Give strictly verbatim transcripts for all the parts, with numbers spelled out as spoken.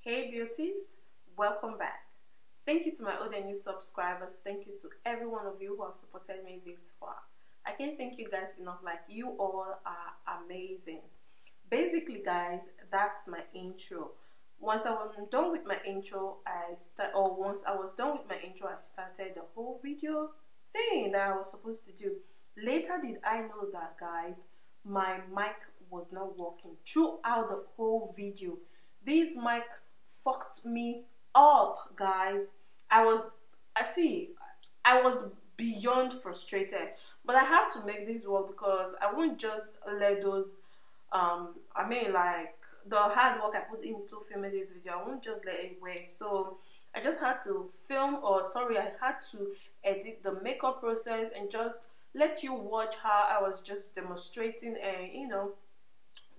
Hey beauties, welcome back. Thank you to my old and new subscribers. Thank you to every one of you who have supported me this far. I can't thank you guys enough. Like, you all are amazing. Basically guys, that's my intro. Once I was done with my intro, I start, or once I was done with my intro, I started the whole video thing that I was supposed to do. Later did I know that guys, my mic was not working throughout the whole video. This mic fucked me up guys. I was, I see, I was beyond frustrated, but I had to make this work because I wouldn't just let those, um, I mean like, the hard work I put into filming this video, I won't just let it waste. So I just had to film, or sorry, I had to edit the makeup process and just let you watch how I was just demonstrating and, you know,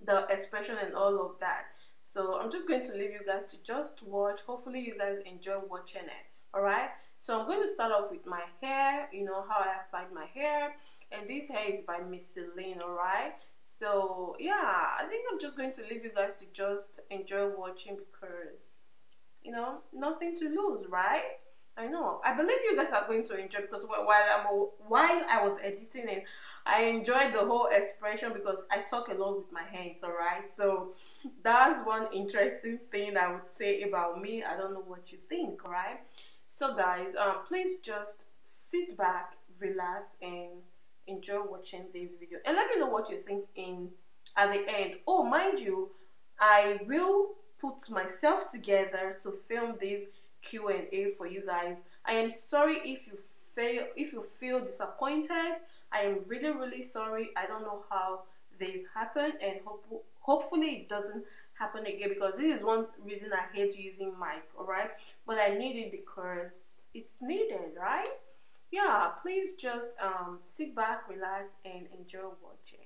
the expression and all of that. So I'm just going to leave you guys to just watch. Hopefully you guys enjoy watching it. Alright, so I'm going to start off with my hair, you know, how I applied my hair, and this hair is by Miss Celine. Alright, so yeah, I think I'm just going to leave you guys to just enjoy watching because, you know, nothing to lose, right? I know, I believe you guys are going to enjoy because while I'm while I was editing it, I enjoyed the whole expression because I talk a lot with my hands. All right, so that's one interesting thing I would say about me. I don't know what you think, right? So guys, um please just sit back, relax, and enjoy watching this video, and let me know what you think in at the end. Oh, mind you, I will put myself together to film this Q and A for you guys. I am sorry if you fail, if you feel disappointed. I am really really sorry. I don't know how this happened, and hope, hopefully it doesn't happen again, because this is one reason I hate using mic. All right, but I need it because it's needed, right? Yeah, please just um, sit back, relax, and enjoy watching.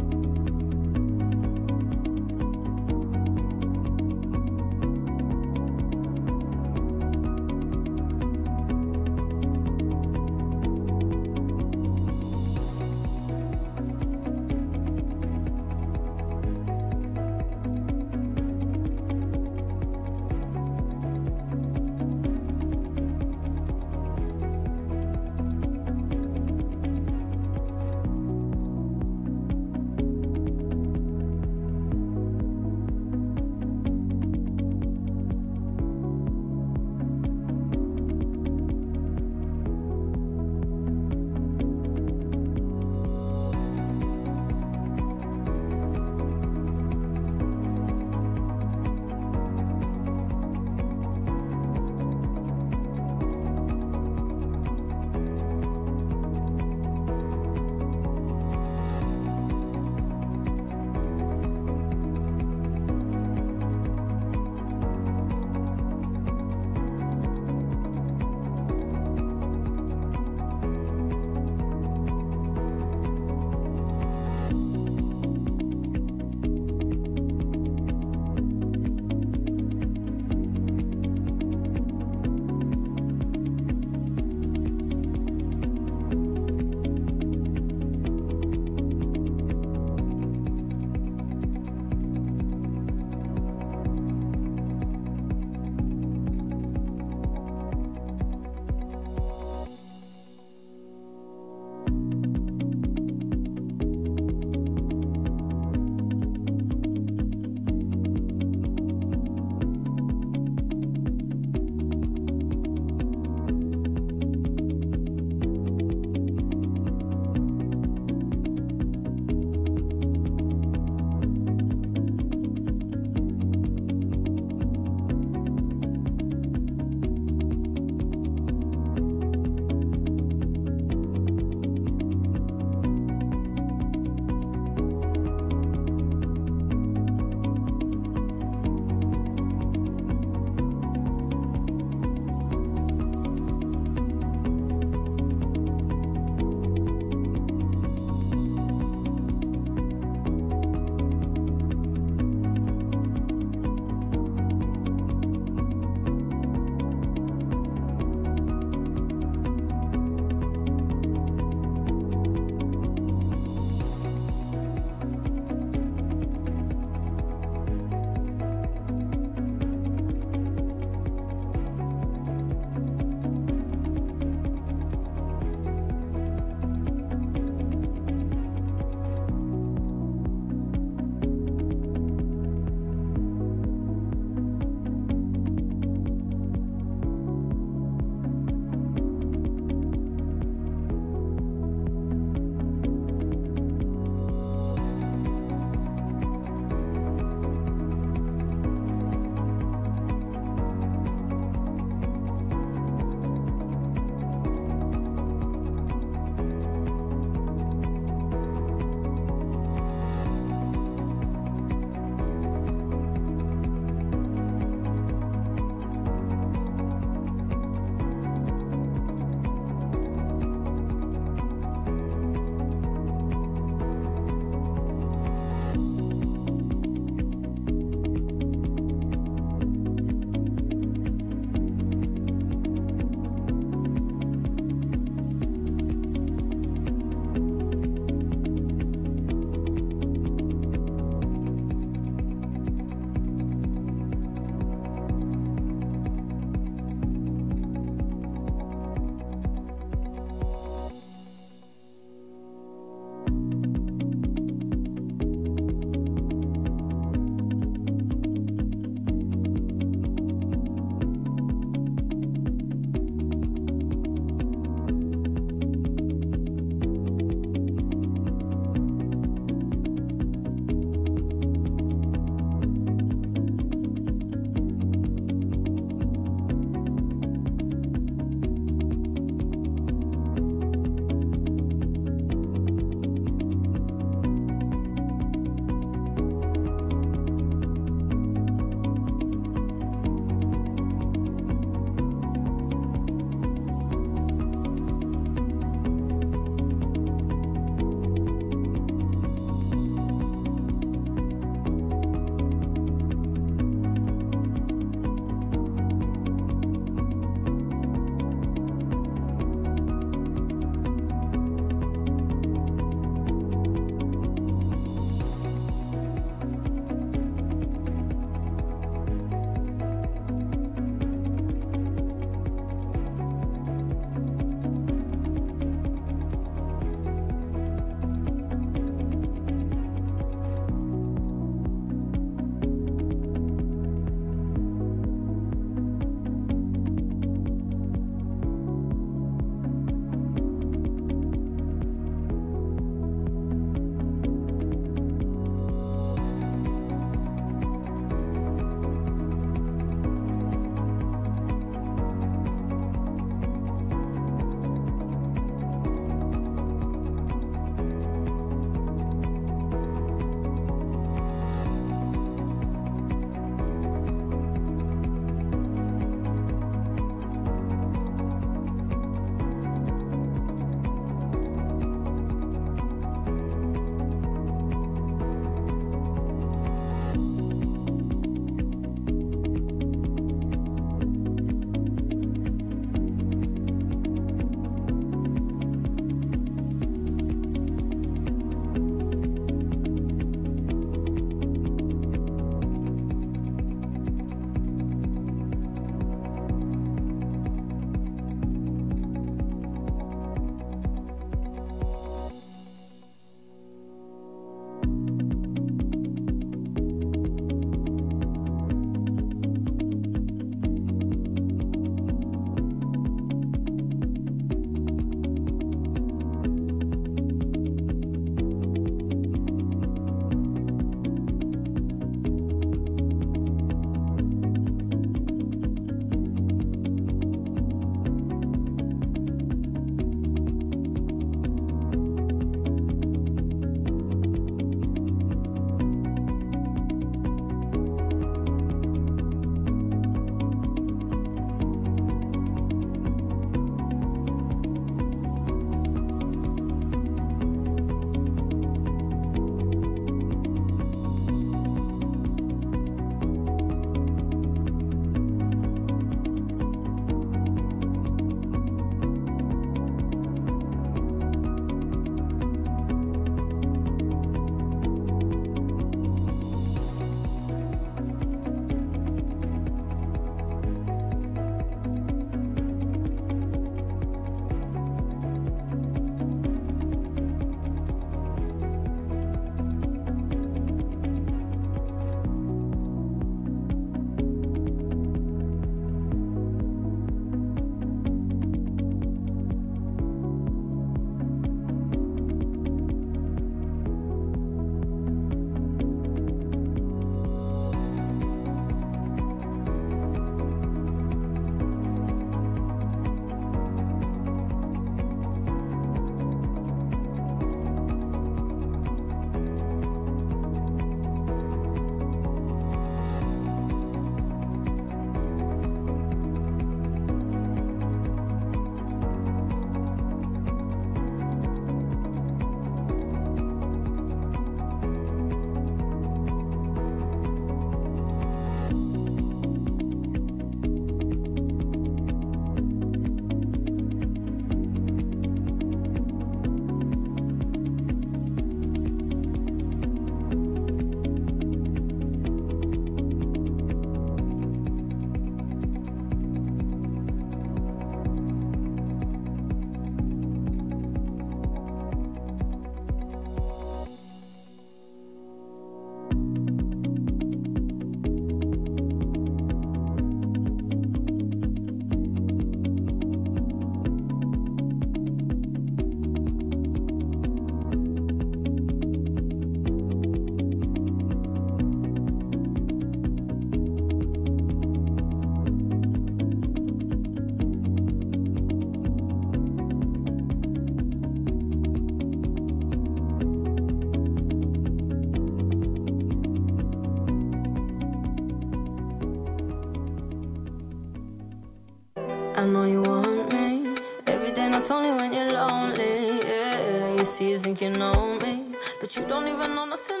I know you want me. Every day, not only when you're lonely. Yeah, you see, you think you know me, but you don't even know nothing.